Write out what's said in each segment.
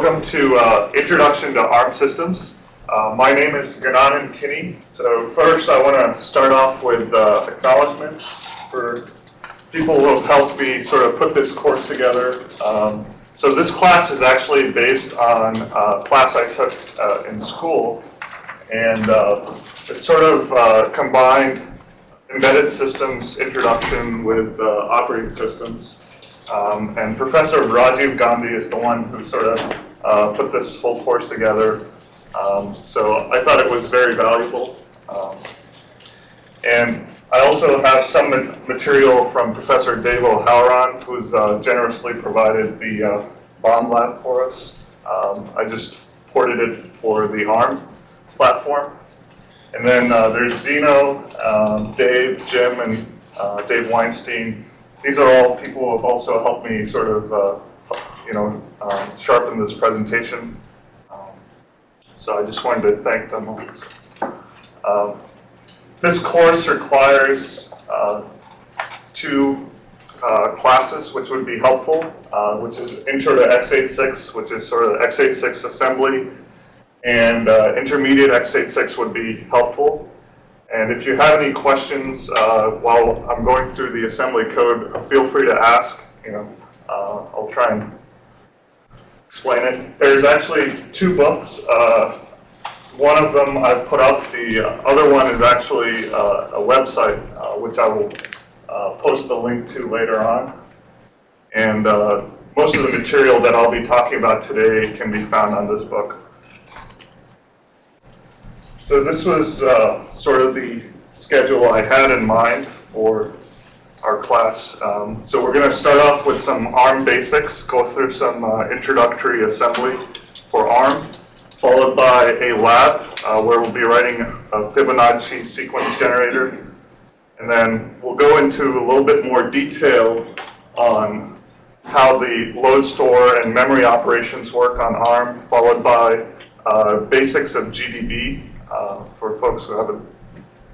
Welcome to Introduction to ARM Systems. My name is Gananand Kinney. So first I want to start off with acknowledgments for people who have helped me sort of put this course together. So this class is actually based on a class I took in school, and it's sort of combined embedded systems introduction with operating systems. And Professor Rajiv Gandhi is the one who sort of put this whole course together. So I thought it was very valuable. And I also have some material from Professor Dave O'Halloran, who's generously provided the bomb lab for us. I just ported it for the ARM platform. And then there's Zeno, Dave, Jim, and Dave Weinstein. These are all people who have also helped me sort of, sharpen this presentation. So I just wanted to thank them all. This course requires two classes, which would be helpful, which is Intro to x86, which is sort of x86 assembly, and Intermediate x86 would be helpful. And if you have any questions while I'm going through the assembly code, feel free to ask. I'll try and explain it. There's actually two books. One of them I put up. The other one is actually a website, which I will post a link to later on. And most of the material that I'll be talking about today can be found on this book. So this was sort of the schedule I had in mind for our class. So we're going to start off with some ARM basics, go through some introductory assembly for ARM, followed by a lab where we'll be writing a Fibonacci sequence generator. And then we'll go into a little bit more detail on how the load store and memory operations work on ARM, followed by basics of GDB. For folks who haven't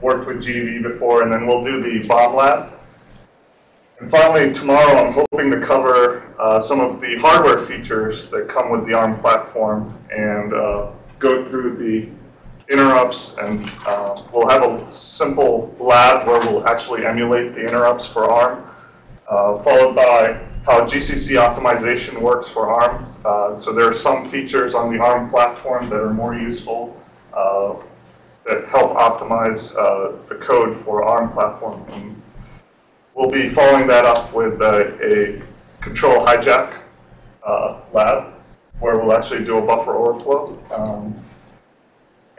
worked with GDB before, and then we'll do the bomb lab. And finally, tomorrow I'm hoping to cover some of the hardware features that come with the ARM platform and go through the interrupts, and we'll have a simple lab where we'll actually emulate the interrupts for ARM, followed by how GCC optimization works for ARM. So there are some features on the ARM platform that are more useful that help optimize the code for ARM platform. And we'll be following that up with a control hijack lab where we'll actually do a buffer overflow.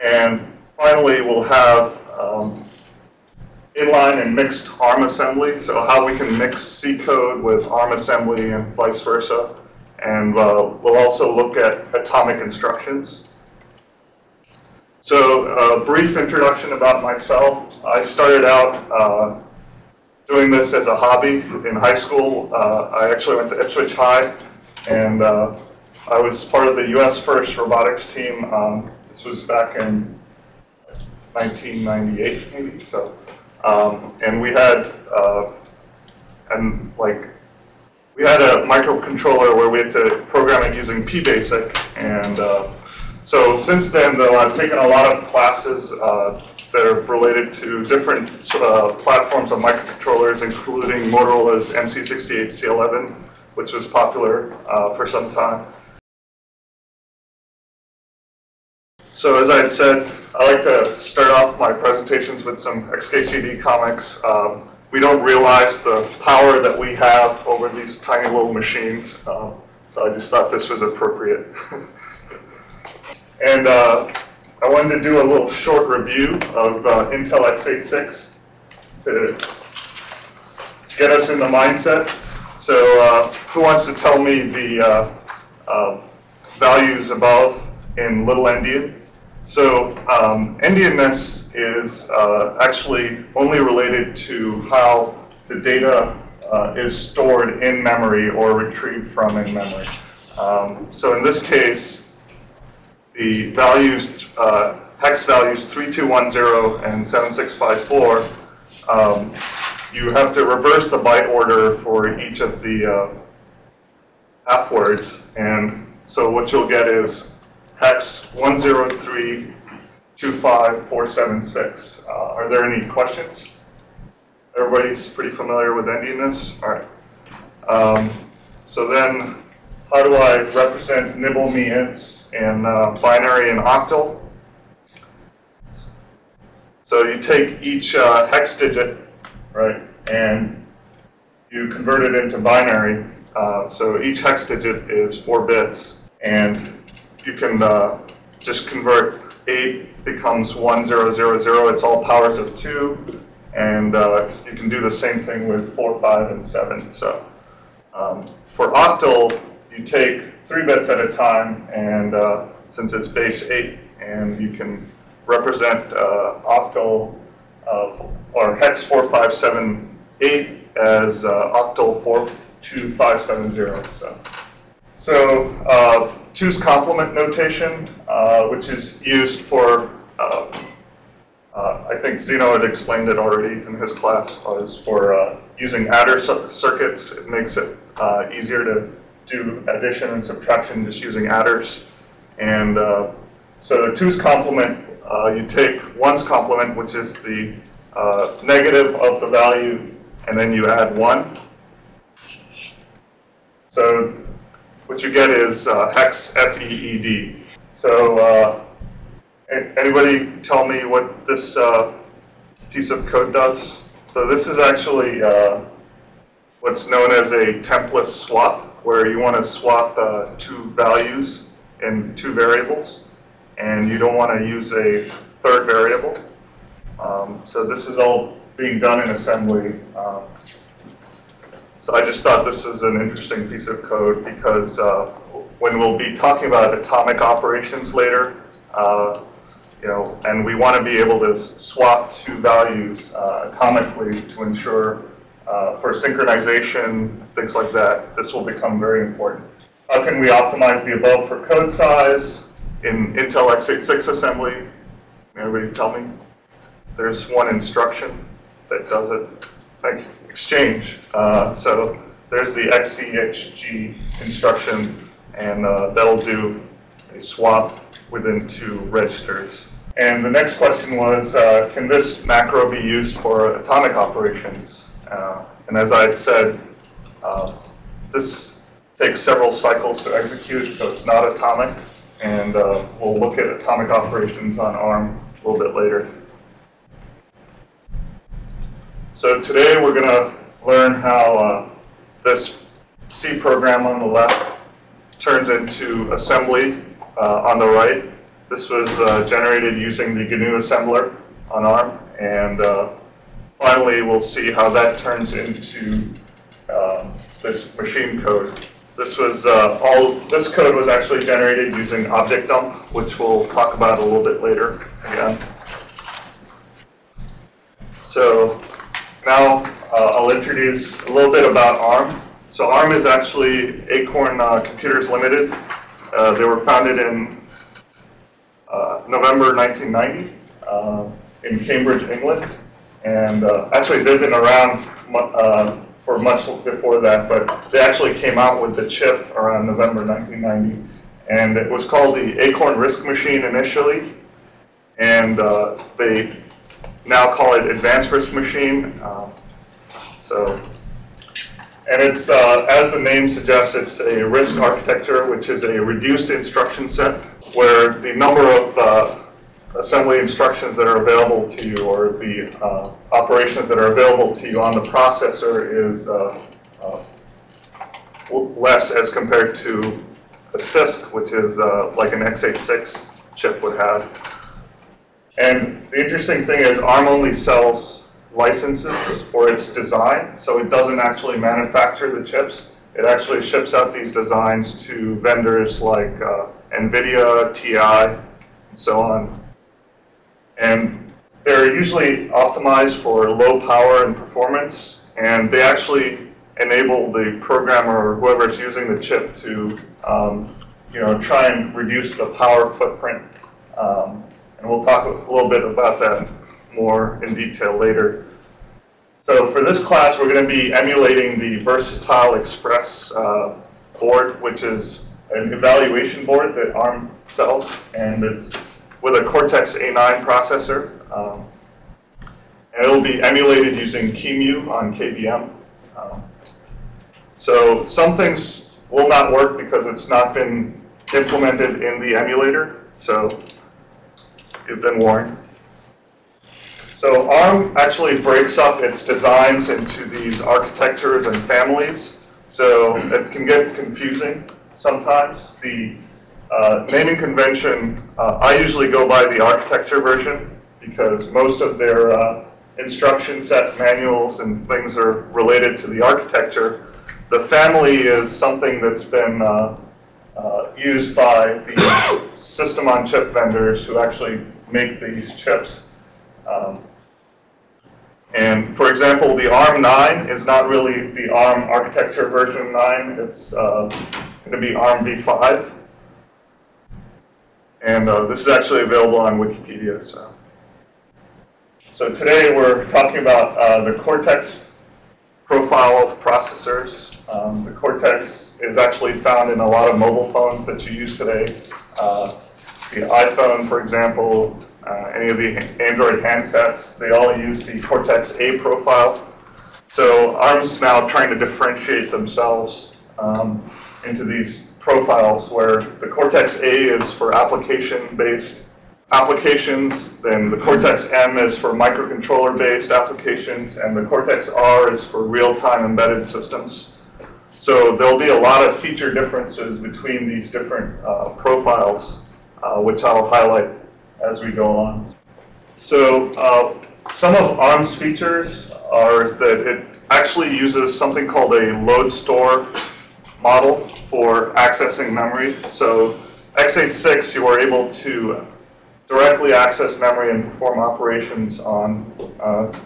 And finally, we'll have inline and mixed ARM assembly, so how we can mix C code with ARM assembly and vice versa. And we'll also look at atomic instructions. So a brief introduction about myself. I started out doing this as a hobby in high school. I actually went to Ipswich High, and I was part of the U.S. first robotics team. This was back in 1998, maybe. So, and we had a microcontroller where we had to program it using PBasic, and so since then, though, I've taken a lot of classes that are related to different sort of platforms of microcontrollers, including Motorola's MC68C11, which was popular for some time. So as I had said, I like to start off my presentations with some XKCD comics. We don't realize the power that we have over these tiny little machines, so I just thought this was appropriate. And I wanted to do a little short review of Intel x86 to get us in the mindset. So who wants to tell me the values above in little endian? So endianness is actually only related to how the data is stored in memory or retrieved from in memory. So in this case, the values, hex values 3210 and 7654, you have to reverse the byte order for each of the half words, and So what you'll get is hex 103-25476. Are there any questions? Everybody's pretty familiar with ending this? All right. So then, how do I represent nibble me ints in binary and octal? So you take each hex digit, right, and you convert it into binary. So each hex digit is 4 bits, and you can just convert 8 becomes 1000. It's all powers of 2. And you can do the same thing with 4, 5, and 7. So for octal, you take 3 bits at a time, and since it's base 8, and you can represent octal or hex 4578 as octal 42570. So two's complement notation, which is used for I think Zeno had explained it already in his class, is for using adder circuits. It makes it easier to do addition and subtraction just using adders. And so the two's complement, you take one's complement, which is the negative of the value, and then you add 1. So what you get is hex FEED. So anybody tell me what this piece of code does? So this is actually what's known as a template swap, where you want to swap two values in two variables, and you don't want to use a third variable. So this is all being done in assembly. So I just thought this was an interesting piece of code, because when we'll be talking about atomic operations later, you know, and we want to be able to swap two values atomically to ensure for synchronization, things like that. This will become very important. How can we optimize the above for code size in Intel x86 assembly? Everybody tell me. There's one instruction that does it, like exchange. So there's the XCHG instruction, and that'll do a swap within two registers. And the next question was, can this macro be used for atomic operations? And as I had said, this takes several cycles to execute, so it's not atomic. And we'll look at atomic operations on ARM a little bit later. So today we're going to learn how this C program on the left turns into assembly on the right. This was generated using the GNU assembler on ARM, and finally we'll see how that turns into this machine code. This was all. This code was actually generated using object dump, which we'll talk about a little bit later again. So now I'll introduce a little bit about ARM. So ARM is actually Acorn Computers Limited. They were founded in November 1990 in Cambridge, England. And actually, they've been around for much before that, but they actually came out with the chip around November 1990. And it was called the Acorn RISC machine initially. And they now call it Advanced RISC machine. And it's, as the name suggests, it's a RISC architecture, which is a reduced instruction set, where the number of assembly instructions that are available to you, or the operations that are available to you on the processor, is less as compared to a CISC, which is like an x86 chip would have. And the interesting thing is ARM only sells licenses for its design, so it doesn't actually manufacture the chips. It actually ships out these designs to vendors like NVIDIA, TI, and so on. And they're usually optimized for low power and performance, and they actually enable the programmer or whoever's using the chip to you know, try and reduce the power footprint. And we'll talk a little bit about that more in detail later. So for this class, we're going to be emulating the Versatile Express board, which is an evaluation board that ARM sells, and it's with a Cortex-A9 processor. And it'll be emulated using QEMU on KVM. So some things will not work because it's not been implemented in the emulator. So you've been warned. So ARM actually breaks up its designs into these architectures and families. So it can get confusing sometimes. The naming convention, I usually go by the architecture version because most of their instruction set manuals and things are related to the architecture. The family is something that's been used by the system-on-chip vendors who actually make these chips. And for example, the ARM 9 is not really the ARM architecture version 9. It's going to be ARMv5. And this is actually available on Wikipedia. So today we're talking about the Cortex profile of processors. The Cortex is actually found in a lot of mobile phones that you use today. The iPhone, for example, any of the Android handsets, they all use the Cortex-A profile. So ARM's now trying to differentiate themselves into these profiles where the Cortex-A is for application-based applications, then the Cortex-M is for microcontroller-based applications, and the Cortex-R is for real-time embedded systems. So there'll be a lot of feature differences between these different profiles, which I'll highlight as we go on. So some of ARM's features are that it actually uses something called a load store model for accessing memory. So x86, you are able to directly access memory and perform operations on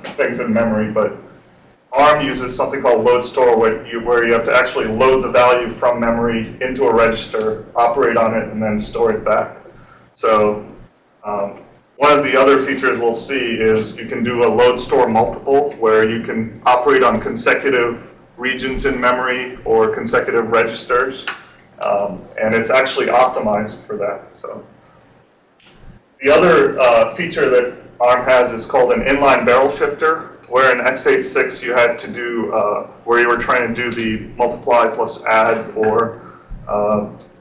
things in memory, but ARM uses something called load store where you have to actually load the value from memory into a register, operate on it, and then store it back. So one of the other features we'll see is you can do a load store multiple where you can operate on consecutive regions in memory or consecutive registers, and it's actually optimized for that. So the other feature that ARM has is called an inline barrel shifter, where in x86 you had to do where you were trying to do the multiply plus add for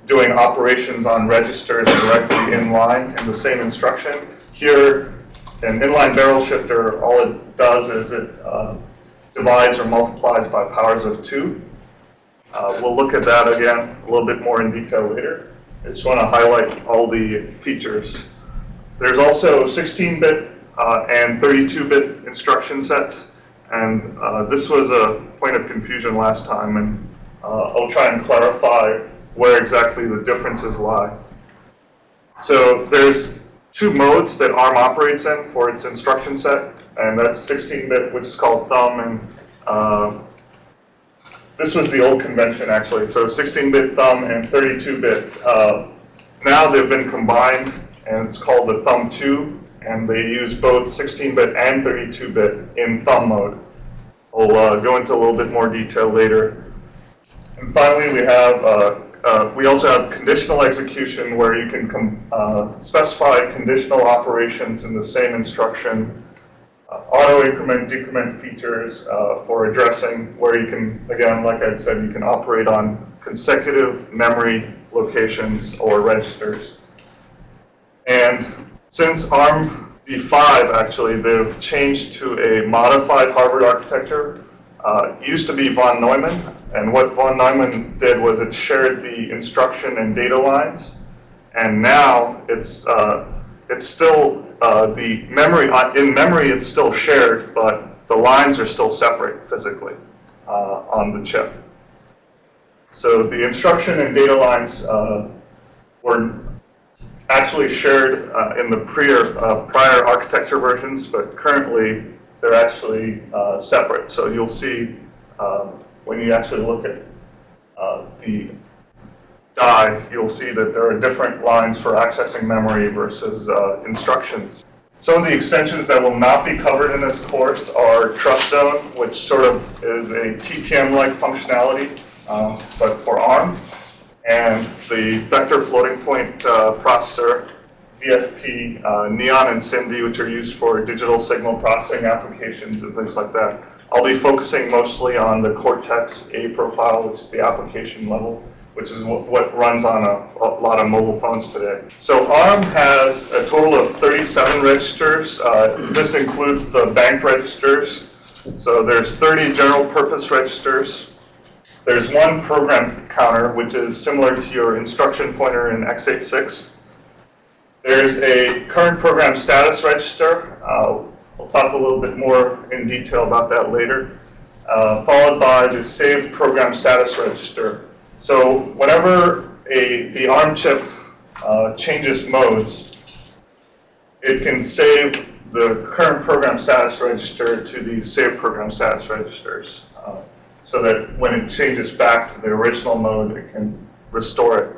doing operations on registers directly in line in the same instruction. Here, an inline barrel shifter, all it does is it divides or multiplies by powers of 2. We'll look at that again a little bit more in detail later. I just want to highlight all the features. There's also 16-bit and 32-bit instruction sets, and this was a point of confusion last time, and I'll try and clarify where exactly the differences lie. So there's two modes that ARM operates in for its instruction set, and that's 16-bit, which is called thumb, and this was the old convention actually, so 16-bit thumb and 32-bit. Now they've been combined, and it's called the thumb 2, and they use both 16-bit and 32-bit in thumb mode. I'll go into a little bit more detail later. And finally, we have we also have conditional execution where you can specify conditional operations in the same instruction, auto increment, decrement features for addressing where you can, again, like I said, you can operate on consecutive memory locations or registers. And since ARMv5, actually, they've changed to a modified Harvard architecture. It used to be von Neumann, and what von Neumann did was it shared the instruction and data lines, and now it's still the memory in memory. It's still shared, but the lines are still separate physically on the chip. So the instruction and data lines were actually shared in the prior architecture versions, but currently they're actually separate. So you'll see when you actually look at the die, you'll see that there are different lines for accessing memory versus instructions. Some of the extensions that will not be covered in this course are TrustZone, which sort of is a TPM-like functionality, but for ARM, and the vector floating point processor, VFP, Neon, and Cindy, which are used for digital signal processing applications and things like that. I'll be focusing mostly on the Cortex-A profile, which is the application level, which is what runs on a lot of mobile phones today. So ARM has a total of 37 registers. This includes the bank registers. So there's 30 general purpose registers. There's one program counter, which is similar to your instruction pointer in x86. There's a current program status register. I'll talk a little bit more in detail about that later, followed by the saved program status register. So whenever the ARM chip changes modes, it can save the current program status register to these saved program status registers, so that when it changes back to the original mode, it can restore it.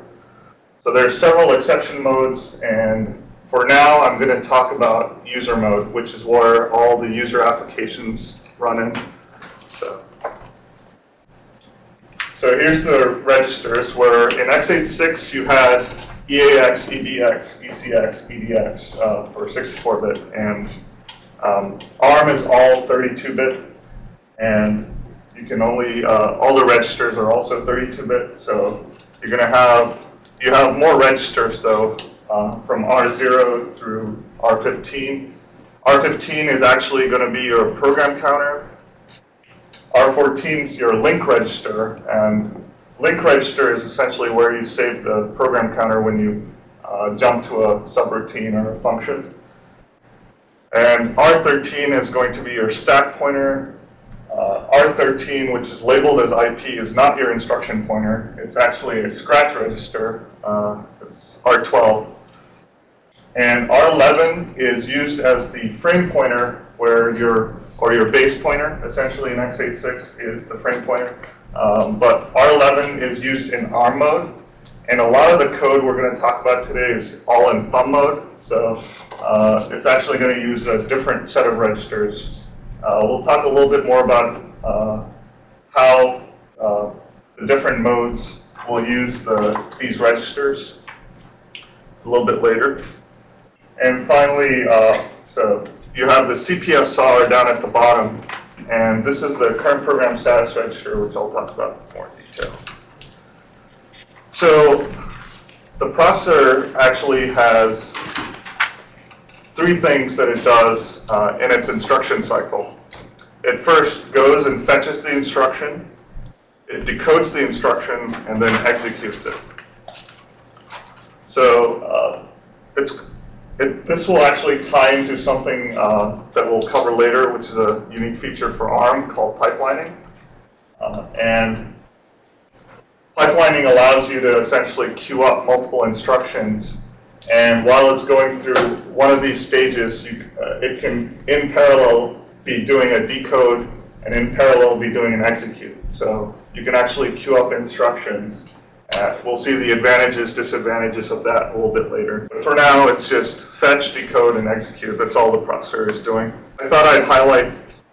So there are several exception modes, and for now I'm going to talk about user mode, which is where all the user applications run in. So here's the registers, where in x86 you had EAX, EBX, ECX, EDX for 64-bit, and ARM is all 32-bit, and you can only, all the registers are also 32-bit, so you're going to have, you have more registers though, from R0 through R15. R15 is actually going to be your program counter. R14 is your link register, and link register is essentially where you save the program counter when you jump to a subroutine or a function. And R13 is going to be your stack pointer. R13, which is labeled as IP, is not your instruction pointer. It's actually a scratch register. It's R12. And R11 is used as the frame pointer, where your base pointer, essentially in x86 is the frame pointer. But R11 is used in ARM mode, and a lot of the code we're going to talk about today is all in thumb mode. So it's actually going to use a different set of registers. We'll talk a little bit more about how the different modes will use these registers a little bit later. And finally, so you have the CPSR down at the bottom, and this is the current program status register, which I'll talk about in more detail. So the processor actually has three things that it does in its instruction cycle. It first goes and fetches the instruction, it decodes the instruction, and then executes it. So this will actually tie into something that we'll cover later, which is a unique feature for ARM called pipelining. And pipelining allows you to essentially queue up multiple instructions. And while it's going through one of these stages, it can, in parallel, be doing a decode, and in parallel, be doing an execute. So you can actually queue up instructions. We'll see the advantages, disadvantages of that a little bit later. But for now, it's just fetch, decode, and execute. That's all the processor is doing. I thought I'd highlight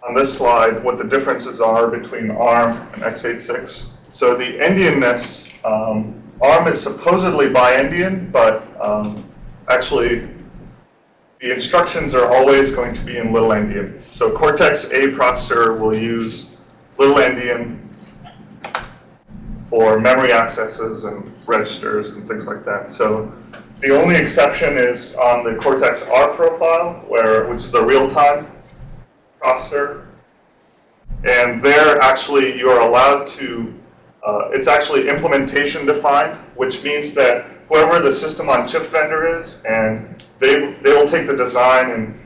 on this slide what the differences are between ARM and x86. So the endianness, ARM is supposedly bi-endian, but actually the instructions are always going to be in little endian. So Cortex-A processor will use little endian for memory accesses and registers and things like that. So the only exception is on the Cortex-R profile, which is the real-time processor. And there, actually, you are allowed to, it's actually implementation defined, which means that whoever the system-on-chip vendor is, and they will take the design and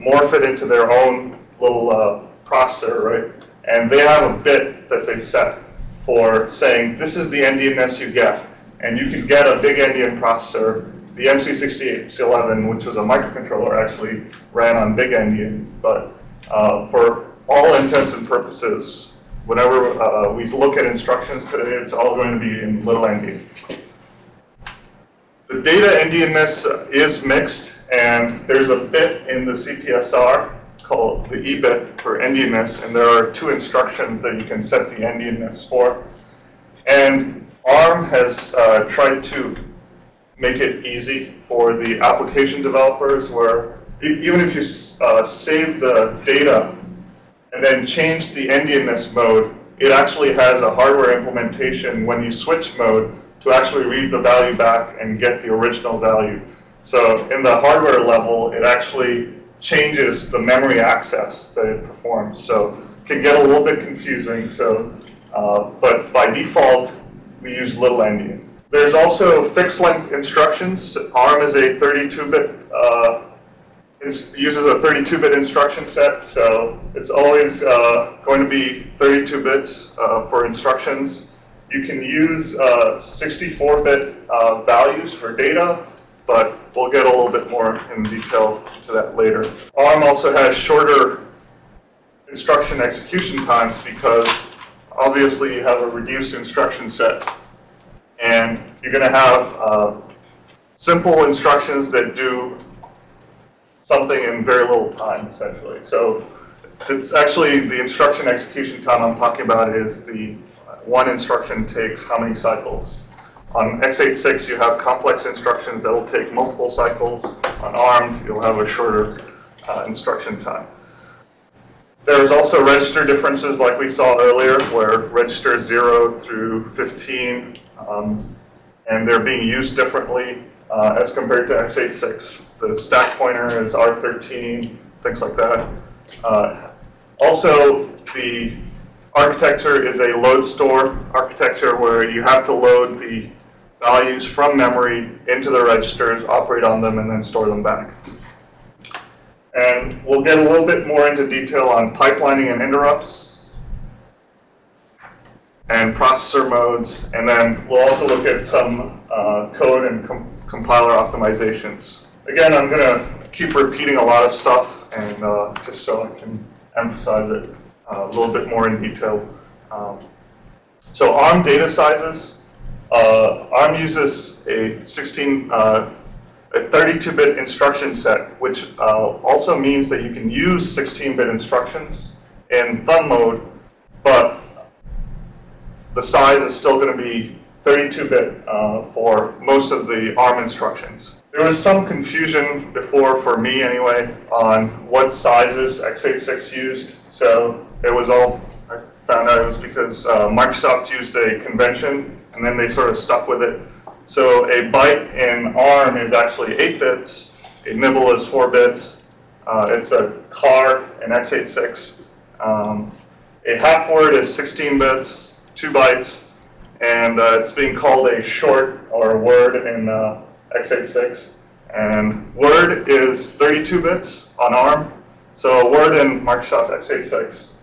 morph it into their own little processor, right? And they have a bit that they set for saying, this is the endianness you get. And you can get a big endian processor. The MC68C11, which was a microcontroller, actually ran on big endian. But for all intents and purposes, whenever we look at instructions today, it's all going to be in little endian. The data endianness is mixed, and there's a bit in the CPSR called the EBIT for endianness, and there are two instructions that you can set the endianness for. And ARM has tried to make it easy for the application developers where even if you save the data and then change the endianness mode, it actually has a hardware implementation when you switch mode to actually read the value back and get the original value. So in the hardware level, it actually changes the memory access that it performs. So it can get a little bit confusing. So, but by default, we use little endian. There's also fixed-length instructions. ARM is a 32-bit, uses a 32-bit instruction set, so it's always going to be 32 bits for instructions. You can use 64-bit values for data, but we'll get a little bit more in detail to that later. ARM also has shorter instruction execution times because obviously you have a reduced instruction set. And you're going to have simple instructions that do something in very little time, essentially. So it's actually the instruction execution time I'm talking about is the one instruction takes how many cycles. On x86, you have complex instructions that will take multiple cycles. On ARM, you'll have a shorter instruction time. There's also register differences like we saw earlier, where register 0 through 15, and they're being used differently as compared to x86. The stack pointer is R13, things like that. Also, the architecture is a load store architecture where you have to load the values from memory into the registers, operate on them, and then store them back. And we'll get a little bit more into detail on pipelining and interrupts and processor modes, and then we'll also look at some code and compiler optimizations. Again, I'm going to keep repeating a lot of stuff, and just so I can emphasize it a little bit more in detail. So ARM data sizes. ARM uses a 32-bit instruction set, which also means that you can use 16-bit instructions in thumb mode, but the size is still going to be 32-bit for most of the ARM instructions. There was some confusion before, for me anyway, on what sizes x86 used. So it was all, I found out it was because Microsoft used a convention, and then they sort of stuck with it. So a byte in ARM is actually 8 bits, a nibble is 4 bits, it's a car in x86. A half word is 16 bits, 2 bytes, and it's being called a short or word in x86. And word is 32 bits on ARM. So a word in Microsoft x86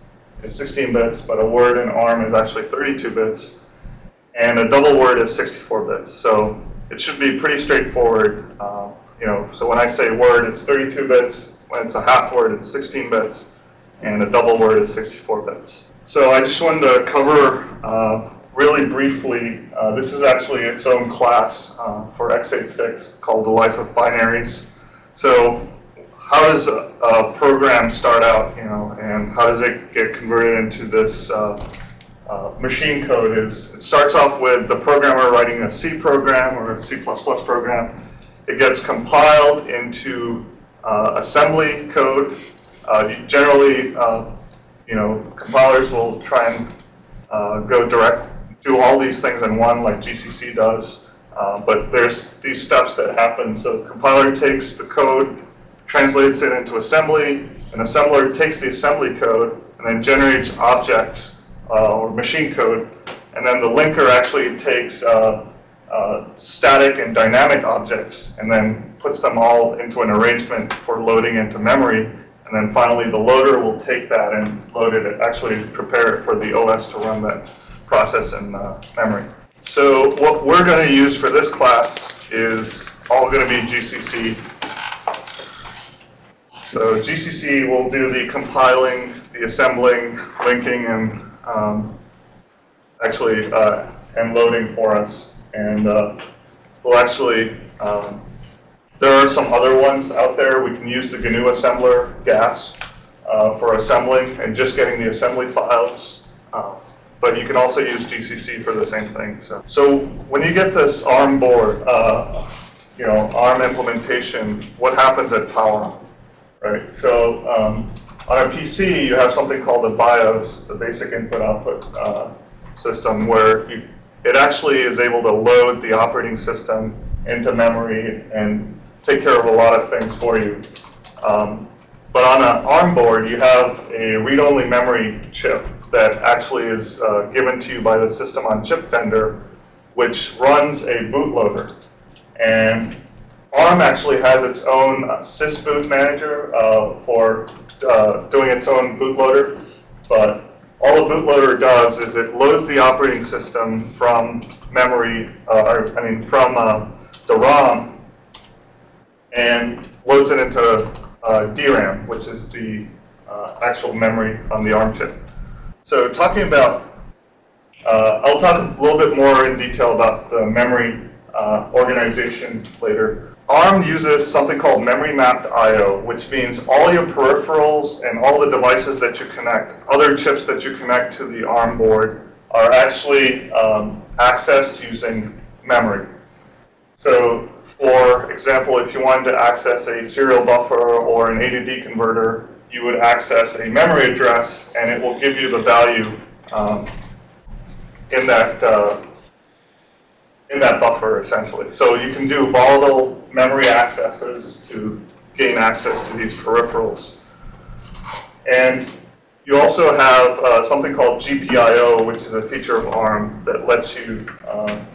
is 16 bits, but a word in ARM is actually 32 bits. And a double word is 64 bits, so it should be pretty straightforward. You know, so when I say word, it's 32 bits. When it's a half word, it's 16 bits, and a double word is 64 bits. So I just wanted to cover really briefly. This is actually its own class for x86 called the Life of Binaries. So how does a program start out? You know, and how does it get converted into this? Machine code is, it starts off with the programmer writing a C program or a C++ program. It gets compiled into assembly code. Generally, you know, compilers will try and go direct, do all these things in one, like GCC does. But there's these steps that happen. So the compiler takes the code, translates it into assembly. An assembler takes the assembly code and then generates objects. Or machine code, and then the linker actually takes static and dynamic objects and then puts them all into an arrangement for loading into memory, and then finally the loader will take that and load it, actually prepare it for the OS to run that process in memory. So what we're going to use for this class is all going to be GCC. So GCC will do the compiling, the assembling, linking, and and loading for us, and we'll actually, there are some other ones out there. We can use the GNU assembler, GAS, for assembling and just getting the assembly files But you can also use GCC for the same thing. So when you get this ARM board, ARM implementation, what happens at power on, right? So on a PC, you have something called the BIOS, the basic input-output system, where it actually is able to load the operating system into memory and take care of a lot of things for you. But on an ARM board, you have a read-only memory chip that actually is given to you by the system-on-chip vendor, which runs a bootloader. And ARM actually has its own sysboot manager for doing its own bootloader. But all a bootloader does is it loads the operating system from memory, from the ROM, and loads it into DRAM, which is the actual memory on the ARM chip. So talking about, I'll talk a little bit more in detail about the memory organization later. ARM uses something called memory mapped I/O, which means all your peripherals and all the devices that you connect, other chips that you connect to the ARM board, are actually accessed using memory. So, for example, if you wanted to access a serial buffer or an A to D converter, you would access a memory address, and it will give you the value in that buffer, essentially. So you can do volatile memory accesses to gain access to these peripherals. And you also have something called GPIO, which is a feature of ARM that lets you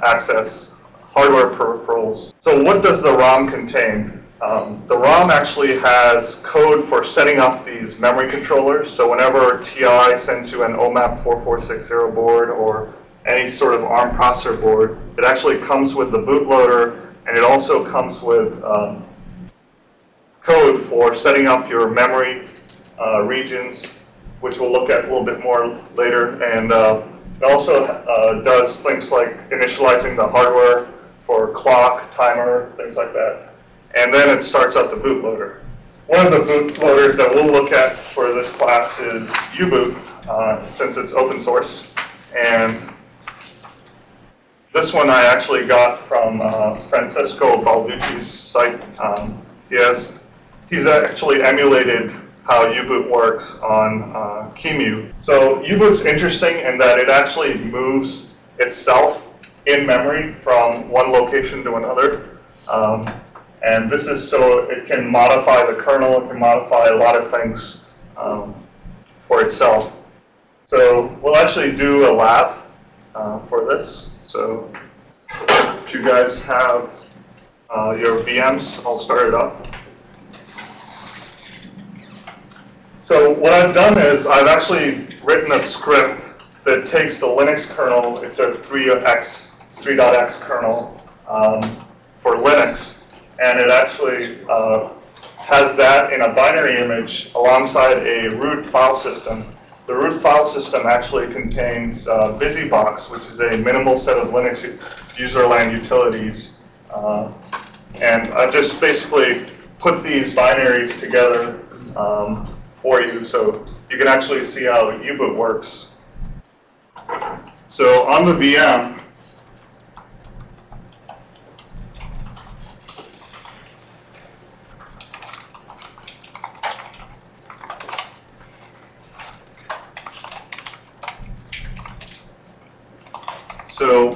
access hardware peripherals. So what does the ROM contain? The ROM actually has code for setting up these memory controllers. So whenever TI sends you an OMAP 4460 board or any sort of ARM processor board, it actually comes with the bootloader, and it also comes with code for setting up your memory regions, which we'll look at a little bit more later. And it also does things like initializing the hardware for clock, timer, things like that. And then it starts up the bootloader. One of the bootloaders that we'll look at for this class is U-Boot, since it's open source. And this one I actually got from Francesco Balducci's site. He's actually emulated how U-Boot works on QEMU. So U-Boot's interesting in that it actually moves itself in memory from one location to another. And this is so it can modify the kernel, it can modify a lot of things for itself. So we'll actually do a lab for this. So if you guys have your VMs, I'll start it up. So what I've done is I've actually written a script that takes the Linux kernel. It's a 3.x kernel for Linux. And it actually has that in a binary image alongside a root file system. The root file system actually contains BusyBox, which is a minimal set of Linux userland utilities. And I've just basically put these binaries together for you, so you can actually see how U-Boot works. So on the VM, so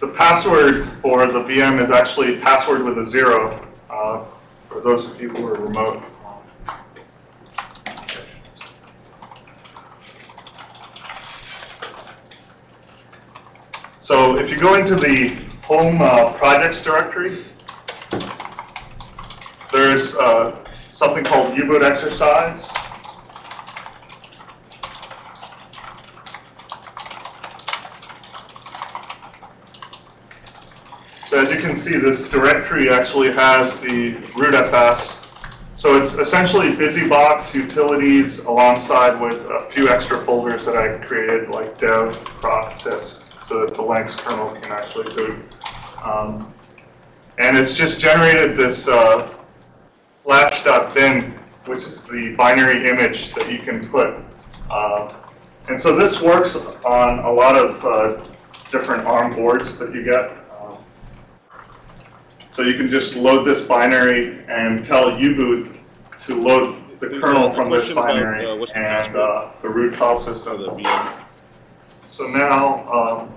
the password for the VM is actually password with a 0, for those of you who are remote. So if you go into the home projects directory, there's something called U-Boot exercise. So as you can see, this directory actually has the rootfs. So it's essentially BusyBox utilities alongside with a few extra folders that I created, like dev, process, so that the Linux kernel can actually boot. And it's just generated this flash.bin, which is the binary image that you can put And so this works on a lot of different ARM boards that you get. So you can just load this binary and tell U-Boot to load the kernel from this binary and the root file system. So now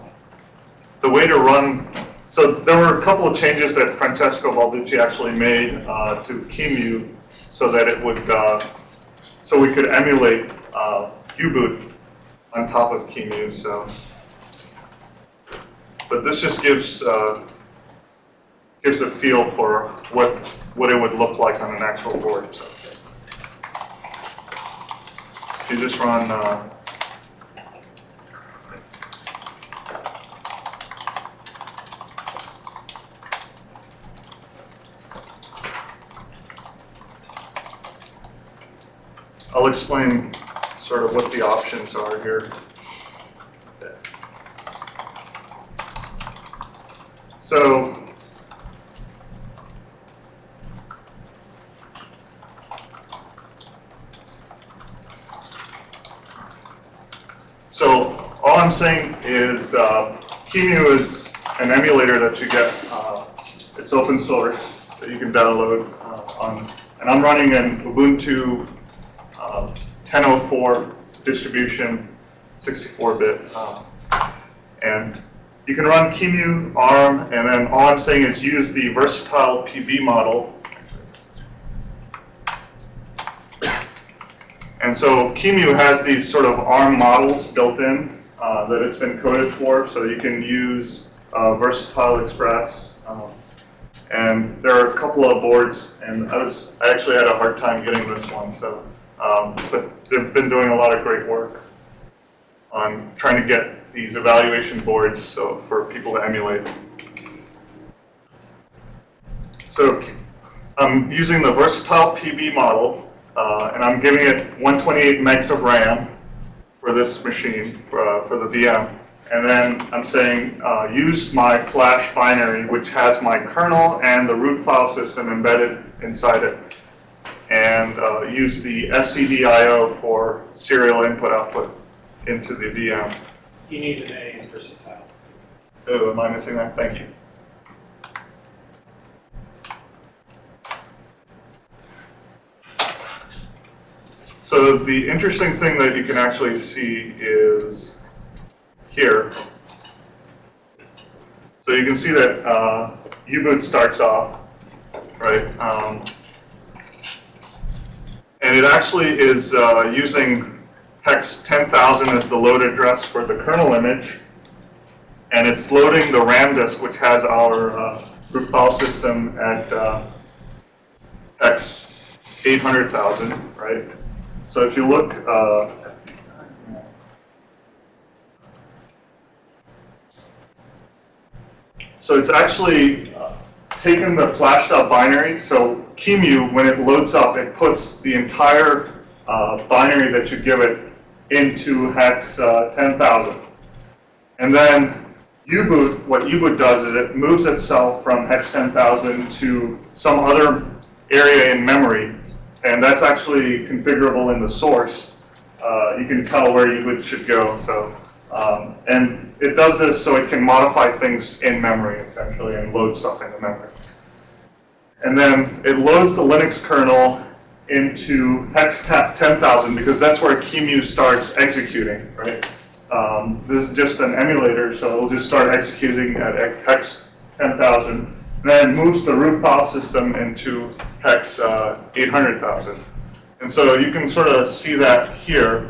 the way to run, so there were a couple of changes that Francesco Balducci actually made to QEMU so that it would, so we could emulate U-Boot on top of QEMU. So, but this just gives gives a feel for what it would look like on an actual board. So you just run. I'll explain sort of what the options are here. So all I'm saying is QEMU is an emulator that you get. It's open source that you can download on, and I'm running an Ubuntu 10.04 distribution, 64-bit, and you can run QEMU, ARM, and then all I'm saying is use the versatile PV model. And so QEMU has these sort of ARM models built in that it's been coded for, so you can use Versatile Express. And there are a couple of boards, and I actually had a hard time getting this one, so but they've been doing a lot of great work on trying to get these evaluation boards so for people to emulate. So I'm using the Versatile PV model. And I'm giving it 128 megs of RAM for this machine, for the VM. And then I'm saying use my flash binary, which has my kernel and the root file system embedded inside it. And use the SCDIO for serial input-output into the VM. You need an A in versatile. Oh, am I missing that? Thank you. So the interesting thing that you can actually see is here. So you can see that U-Boot starts off, right? And it actually is using hex 10,000 as the load address for the kernel image. And it's loading the RAM disk, which has our root file system at hex 800,000, right? So if you look, so it's actually taken the flash.binary binary. So QEMU, when it loads up, it puts the entire binary that you give it into hex 10,000. And then U-Boot, what U-Boot does is it moves itself from hex 10,000 to some other area in memory. And that's actually configurable in the source. You can tell where U-Boot should go. So, and it does this so it can modify things in memory, essentially, and load stuff into memory. And then it loads the Linux kernel into hex 10,000 because that's where QEMU starts executing, right? This is just an emulator, so it'll just start executing at hex 10,000. Then it moves the root file system into hex 800,000. And so you can sort of see that here.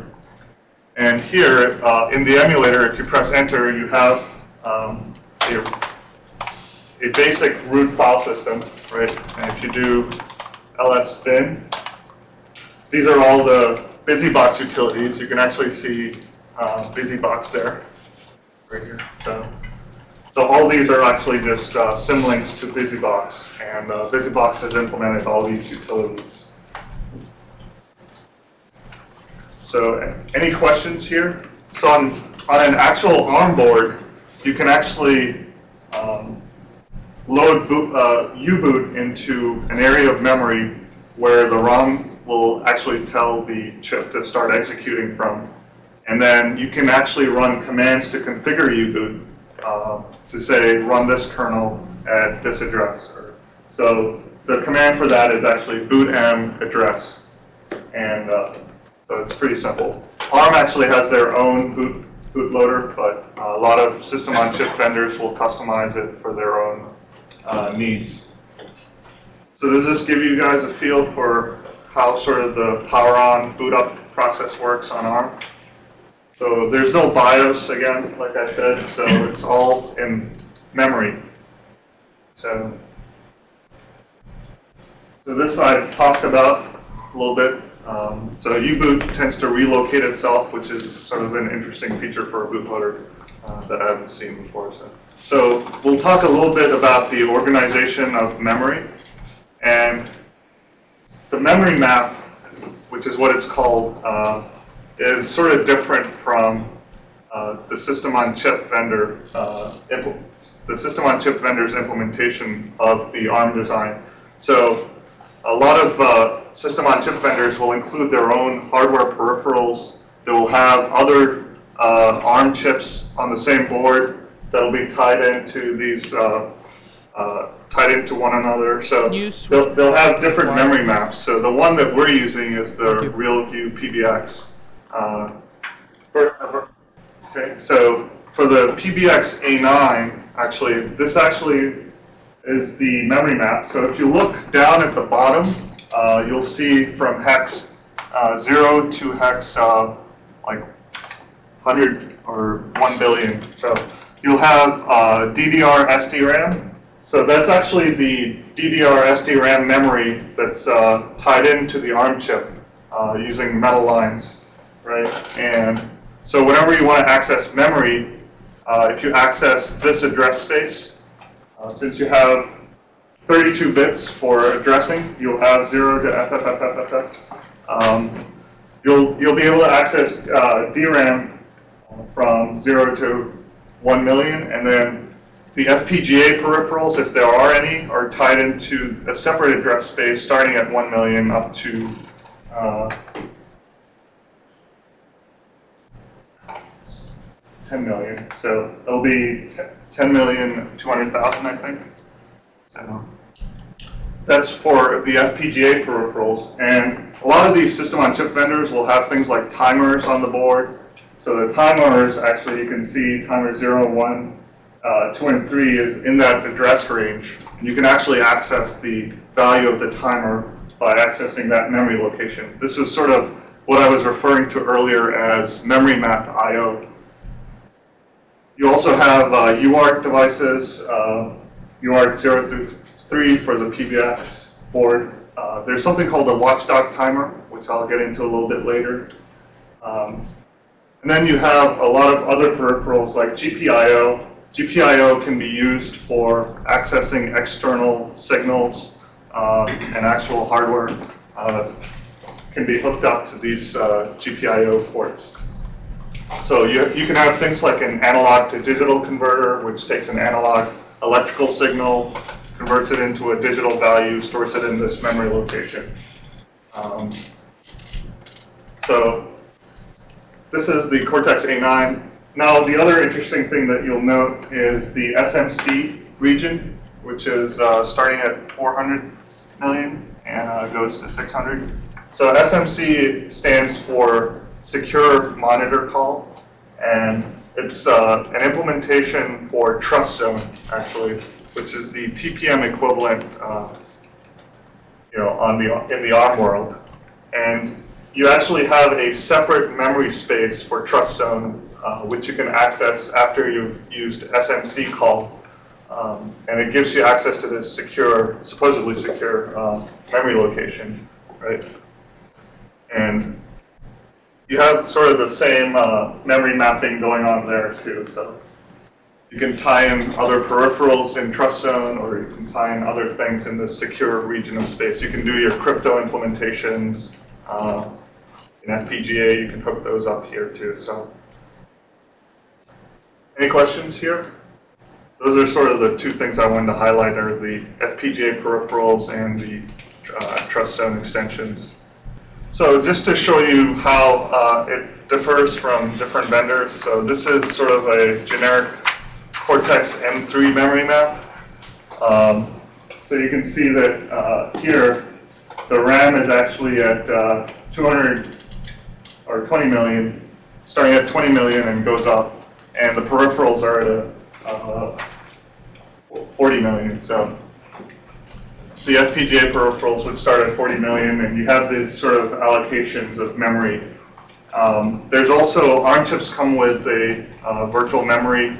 And here in the emulator, if you press enter, you have a basic root file system, right? And if you do ls bin, these are all the BusyBox utilities. You can actually see BusyBox there, right here. So all these are actually just symlinks to BusyBox, and BusyBox has implemented all these utilities. So any questions here? So on an actual ARM board, you can actually load U-Boot into an area of memory where the ROM will actually tell the chip to start executing from. And then you can actually run commands to configure U-Boot to say, run this kernel at this address. So the command for that is actually bootm address. And so it's pretty simple. ARM actually has their own bootloader, but a lot of system-on-chip vendors will customize it for their own needs. So does this give you guys a feel for how sort of the power-on, boot-up process works on ARM? So there's no BIOS, again, like I said, so it's all in memory. So this I talked about a little bit. So U-Boot tends to relocate itself, which is sort of an interesting feature for a bootloader that I haven't seen before. So we'll talk a little bit about the organization of memory. And the memory map, which is what it's called, is sort of different from the system-on-chip vendor, the system-on-chip vendor's implementation of the ARM design. So a lot of system-on-chip vendors will include their own hardware peripherals that will have other ARM chips on the same board that will be tied into these, tied into one another. So they'll have different memory maps. So the one that we're using is the RealView PBX. Okay, so for the PBX A9, actually, this actually is the memory map. So if you look down at the bottom, you'll see from hex 0 to hex like 100 or 1 billion. So you'll have DDR SDRAM. So that's actually the DDR SDRAM memory that's tied into the ARM chip using metal lines. Right, and so whenever you want to access memory, if you access this address space, since you have 32 bits for addressing, you'll have 0 to FFFFFF. You'll be able to access DRAM from 0 to 1 million, and then the FPGA peripherals, if there are any, are tied into a separate address space starting at 1 million up to. $10 million, so it'll be 10,200,000, I think. So that's for the FPGA peripherals, and a lot of these system-on-chip vendors will have things like timers on the board. So the timers, actually, you can see timer 0, 1, 2, and 3 is in that address range. And you can actually access the value of the timer by accessing that memory location. This was sort of what I was referring to earlier as memory mapped I/O. You also have UART devices, UART 0 through 3 for the PBX board. There's something called a watchdog timer, which I'll get into a little bit later. And then you have a lot of other peripherals like GPIO. GPIO can be used for accessing external signals and actual hardware can be hooked up to these GPIO ports. So you can have things like an analog to digital converter, which takes an analog electrical signal, converts it into a digital value, stores it in this memory location. So this is the Cortex-A9. Now the other interesting thing that you'll note is the SMC region, which is starting at 400 million and goes to 600. So SMC stands for secure monitor call, and it's an implementation for TrustZone, actually, which is the TPM equivalent, in the ARM world. And you actually have a separate memory space for TrustZone, which you can access after you've used SMC call, and it gives you access to this secure, supposedly secure memory location, right? And you have sort of the same memory mapping going on there too, so you can tie in other peripherals in TrustZone, or you can tie in other things in this secure region of space. You can do your crypto implementations in FPGA. You can hook those up here too. So, any questions here? Those are sort of the two things I wanted to highlight: are the FPGA peripherals and the TrustZone extensions. So just to show you how it differs from different vendors. So this is sort of a generic Cortex M3 memory map. So you can see that here the RAM is actually at 200 or 20 million, starting at 20 million and goes up, and the peripherals are at 40 million. So the FPGA peripherals would start at 40 million, and you have these sort of allocations of memory. There's also, ARM chips come with a virtual memory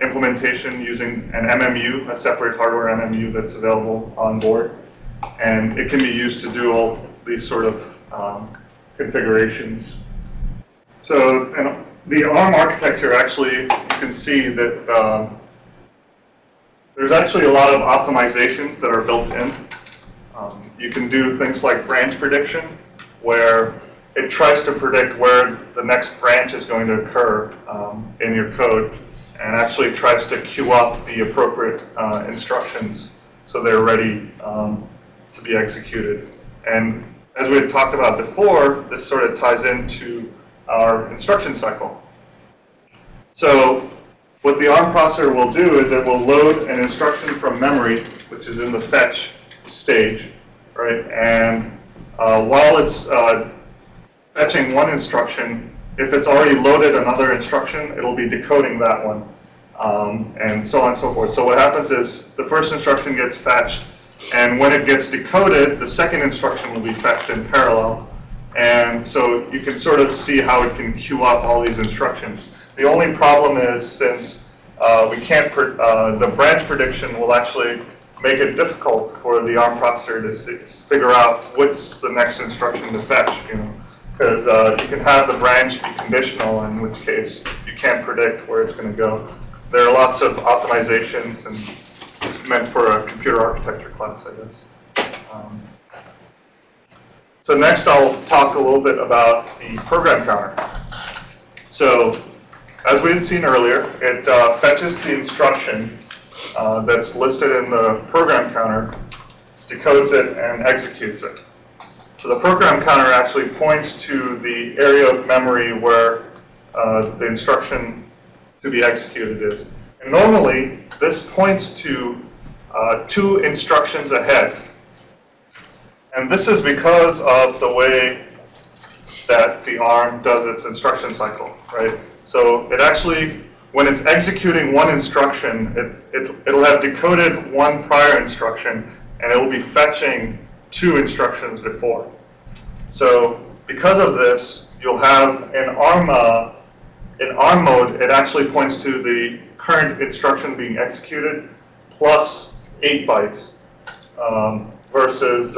implementation using an MMU, a separate hardware MMU that's available on board. And it can be used to do all these sort of configurations. So and the ARM architecture, actually, you can see that there's actually a lot of optimizations that are built in. You can do things like branch prediction, where it tries to predict where the next branch is going to occur in your code, and actually tries to queue up the appropriate instructions so they're ready to be executed. And as we had talked about before, this sort of ties into our instruction cycle. So what the ARM processor will do is it will load an instruction from memory, which is in the fetch stage, right? And while it's fetching one instruction, if it's already loaded another instruction, it'll be decoding that one, and so on and so forth. So what happens is the first instruction gets fetched, and when it gets decoded, the second instruction will be fetched in parallel. And so you can sort of see how it can queue up all these instructions. The only problem is, since we can't, the branch prediction will actually make it difficult for the ARM processor to figure out what's the next instruction to fetch, you know. Because you can have the branch be conditional, in which case you can't predict where it's going to go. There are lots of optimizations, and it's meant for a computer architecture class, I guess. So next I'll talk a little bit about the program counter. So as we had seen earlier, it fetches the instruction that's listed in the program counter, decodes it, and executes it. So the program counter actually points to the area of memory where the instruction to be executed is. And normally, this points to 2 instructions ahead. And this is because of the way that the ARM does its instruction cycle, right? So it actually, when it's executing one instruction, it'll have decoded one prior instruction, and it'll be fetching 2 instructions before. So because of this, you'll have in ARM mode, it actually points to the current instruction being executed plus 8 bytes versus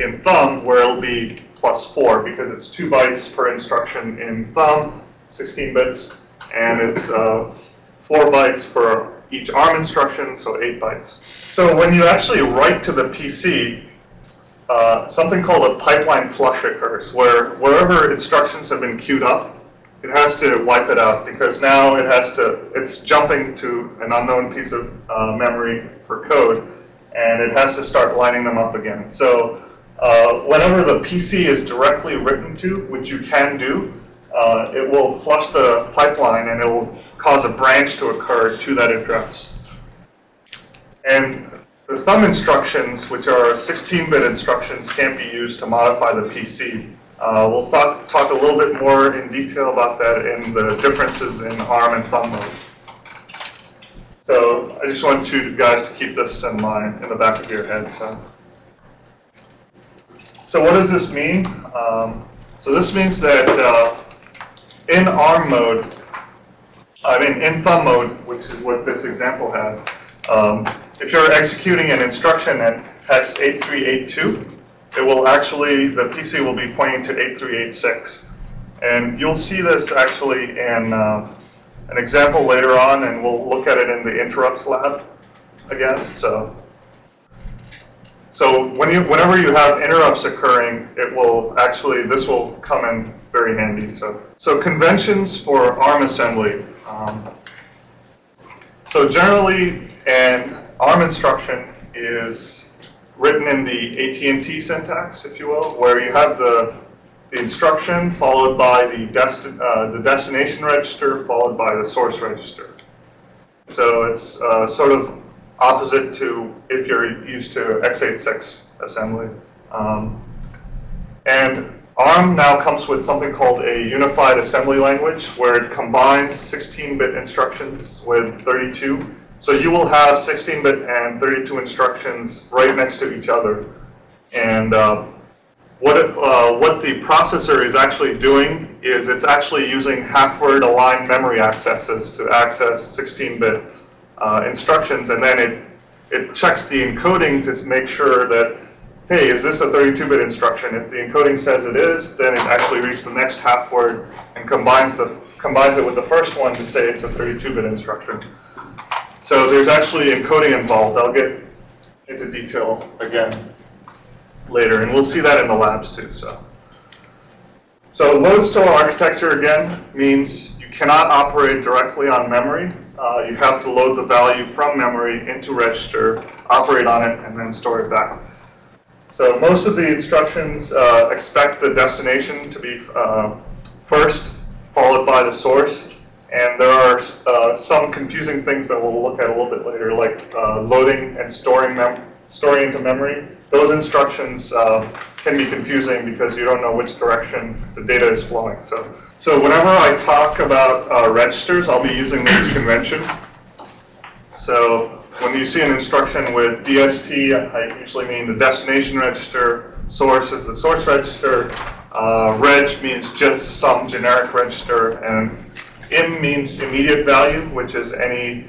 in thumb, where it'll be plus 4, because it's 2 bytes per instruction in thumb, 16 bits, and it's 4 bytes per each ARM instruction, so 8 bytes. So when you actually write to the PC, something called a pipeline flush occurs, where wherever instructions have been queued up, it has to wipe it out, because now it has to, it's jumping to an unknown piece of memory for code, and it has to start lining them up again. So whenever the PC is directly written to, which you can do, it will flush the pipeline, and it will cause a branch to occur to that address. And the thumb instructions, which are 16-bit instructions, can't be used to modify the PC. We'll talk a little bit more in detail about that and the differences in ARM and thumb mode. So I just want you guys to keep this in mind, in the back of your head. So what does this mean? So this means that in ARM mode, I mean in thumb mode, which is what this example has, if you're executing an instruction at hex 8382, it will actually, the PC will be pointing to 8386. And you'll see this actually in an example later on, and we'll look at it in the interrupts lab again. So whenever you have interrupts occurring, it will actually, this will come in very handy. So conventions for ARM assembly. So generally, an ARM instruction is written in the AT&T syntax, if you will, where you have the the instruction, followed by the destination register, followed by the source register. So it's sort of opposite to if you're used to x86 assembly. And ARM now comes with something called a unified assembly language, where it combines 16-bit instructions with 32. So you will have 16-bit and 32 instructions right next to each other. And what the processor is actually doing is it's actually using half-word aligned memory accesses to access 16-bit instructions, and then it checks the encoding to make sure that, hey, is this a 32-bit instruction? If the encoding says it is, then it actually reads the next half word and combines it with the first one to say it's a 32-bit instruction. So there's actually encoding involved. I'll get into detail again later, and we'll see that in the labs too. So load store architecture again means you cannot operate directly on memory. You have to load the value from memory into register, operate on it, and then store it back. So most of the instructions expect the destination to be first, followed by the source. And there are some confusing things that we'll look at a little bit later, like loading and storing into memory. Those instructions can be confusing because you don't know which direction the data is flowing. So whenever I talk about registers, I'll be using this convention. So when you see an instruction with DST, I usually mean the destination register, source is the source register, reg means just some generic register, and im means immediate value, which is any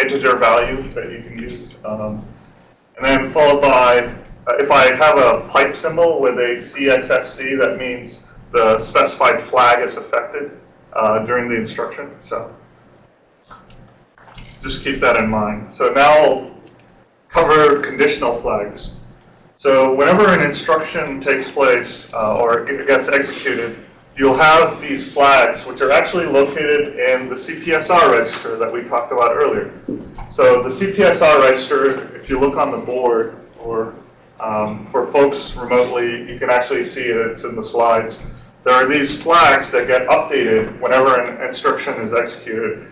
integer value that you can use. And then followed by, if I have a pipe symbol with a CXFC, that means the specified flag is affected during the instruction. So just keep that in mind. So now I'll cover conditional flags. So whenever an instruction takes place or it gets executed, you'll have these flags, which are actually located in the CPSR register that we talked about earlier. So the CPSR register, if you look on the board, or for folks remotely, you can actually see it, it's in the slides. There are these flags that get updated whenever an instruction is executed.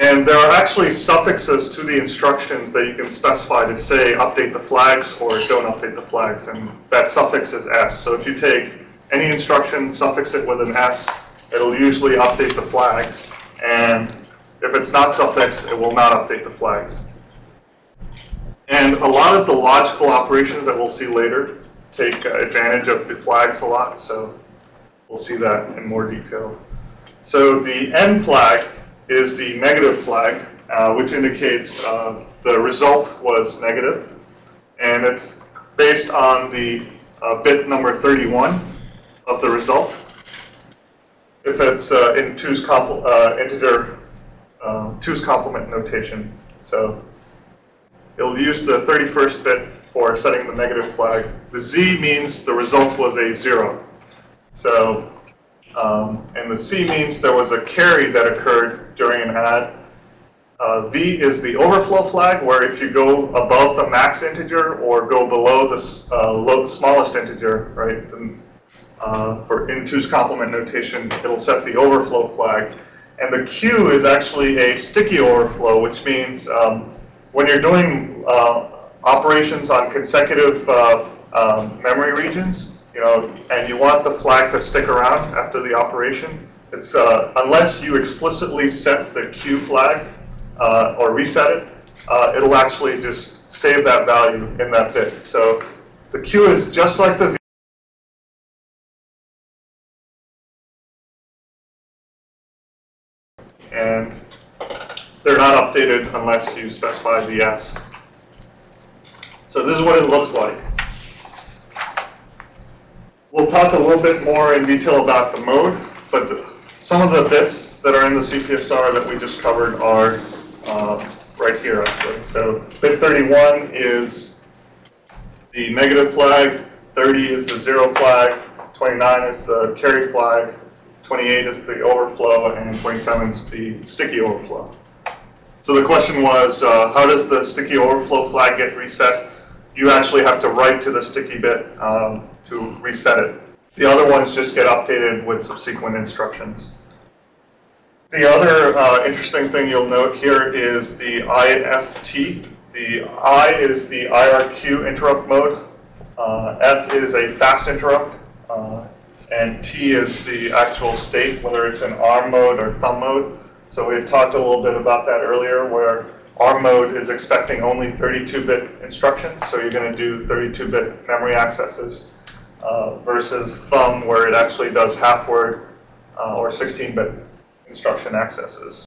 And there are actually suffixes to the instructions that you can specify to say update the flags or don't update the flags, and that suffix is S. So if you take any instruction, suffix it with an S, it'll usually update the flags, and if it's not suffixed, it will not update the flags. And a lot of the logical operations that we'll see later take advantage of the flags a lot, so we'll see that in more detail. So the N flag is the negative flag, which indicates the result was negative. And it's based on the bit number 31 of the result. If it's in two's complement notation. So it'll use the 31st bit for setting the negative flag. The Z means the result was a 0. So, and the C means there was a carry that occurred during an add. V is the overflow flag, where if you go above the max integer or go below the smallest integer, right? Then, for in two's complement notation, it'll set the overflow flag. And the Q is actually a sticky overflow, which means when you're doing operations on consecutive memory regions, you know, and you want the flag to stick around after the operation. It's unless you explicitly set the Q flag or reset it, it'll actually just save that value in that bit. So the Q is just like the V. And they're not updated unless you specify the S. So this is what it looks like. We'll talk a little bit more in detail about the mode, but some of the bits that are in the CPSR that we just covered are right here, actually. So bit 31 is the negative flag, 30 is the 0 flag, 29 is the carry flag, 28 is the overflow, and 27 is the sticky overflow. So the question was, how does the sticky overflow flag get reset? You actually have to write to the sticky bit to reset it. The other ones just get updated with subsequent instructions. The other interesting thing you'll note here is the IFT. The I is the IRQ interrupt mode, F is a fast interrupt, and T is the actual state, whether it's in ARM mode or thumb mode. So we had talked a little bit about that earlier, where ARM mode is expecting only 32-bit instructions, so you're going to do 32-bit memory accesses, versus thumb, where it actually does half-word or 16-bit instruction accesses.